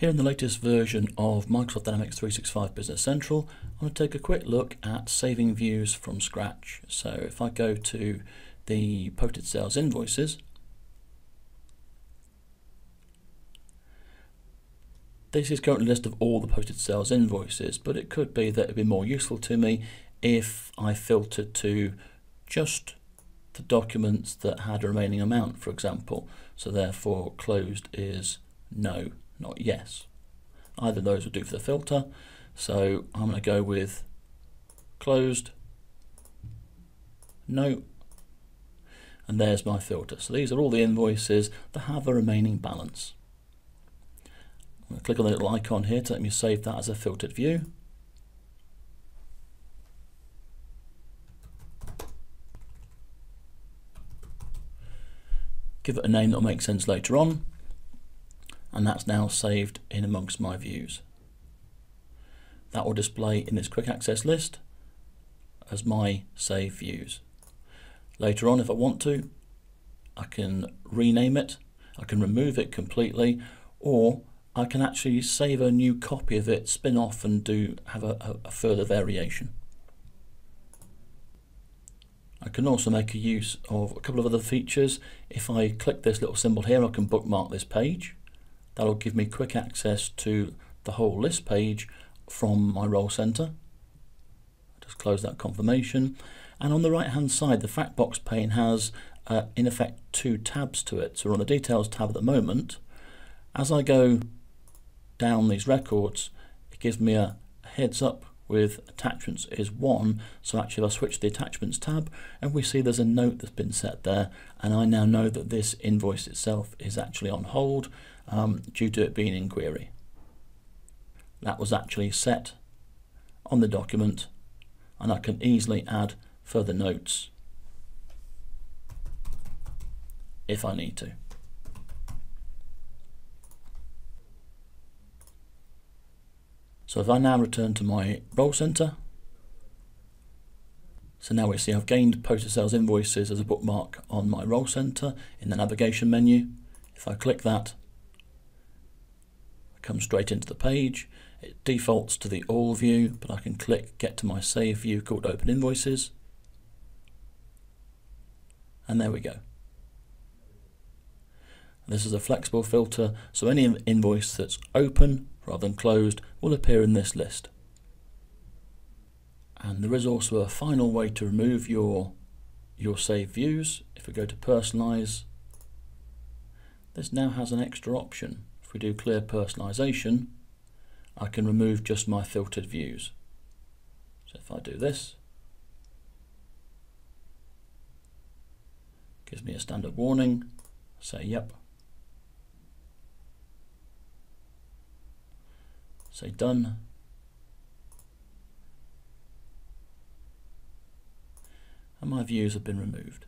Here in the latest version of Microsoft Dynamics 365 Business Central, I'm going to take a quick look at saving views from scratch. So if I go to the Posted Sales Invoices, this is currently a list of all the posted sales invoices, but it could be that it would be more useful to me if I filtered to just the documents that had a remaining amount, for example. So therefore closed is no, not yes. Either of those will do for the filter. So I'm going to go with closed, no, and there's my filter. So these are all the invoices that have a remaining balance. I'm going to click on the little icon here to let me save that as a filtered view. Give it a name that will make sense later on, and that's now saved in amongst my views. That will display in this quick access list as my saved views. Later on, if I want to, I can rename it, I can remove it completely, or I can actually save a new copy of it, spin off and have a further variation. I can also make use of a couple of other features. If I click this little symbol here, I can bookmark this page. That'll give me quick access to the whole list page from my role center. Just close that confirmation. And on the right hand side, the fact box pane has in effect two tabs to it. So we're on the details tab at the moment. As I go down these records, it gives me a heads up with attachments is one. So actually I'll switch to the attachments tab and we see there's a note that's been set there, and I now know that this invoice itself is actually on hold due to it being in query. That was actually set on the document, and I can easily add further notes if I need to. So if I now return to my role center, so now we see I've gained posted sales invoices as a bookmark on my role center in the navigation menu. If I click that, I come straight into the page. It defaults to the all view, but I can click get to my save view called open invoices. And there we go. This is a flexible filter, so any invoice that's open rather than closed will appear in this list. And there is also a final way to remove your saved views. If we go to personalize, this now has an extra option. If we do clear personalization, I can remove just my filtered views. So if I do this, it gives me a standard warning, say yep, say done, and my views have been removed.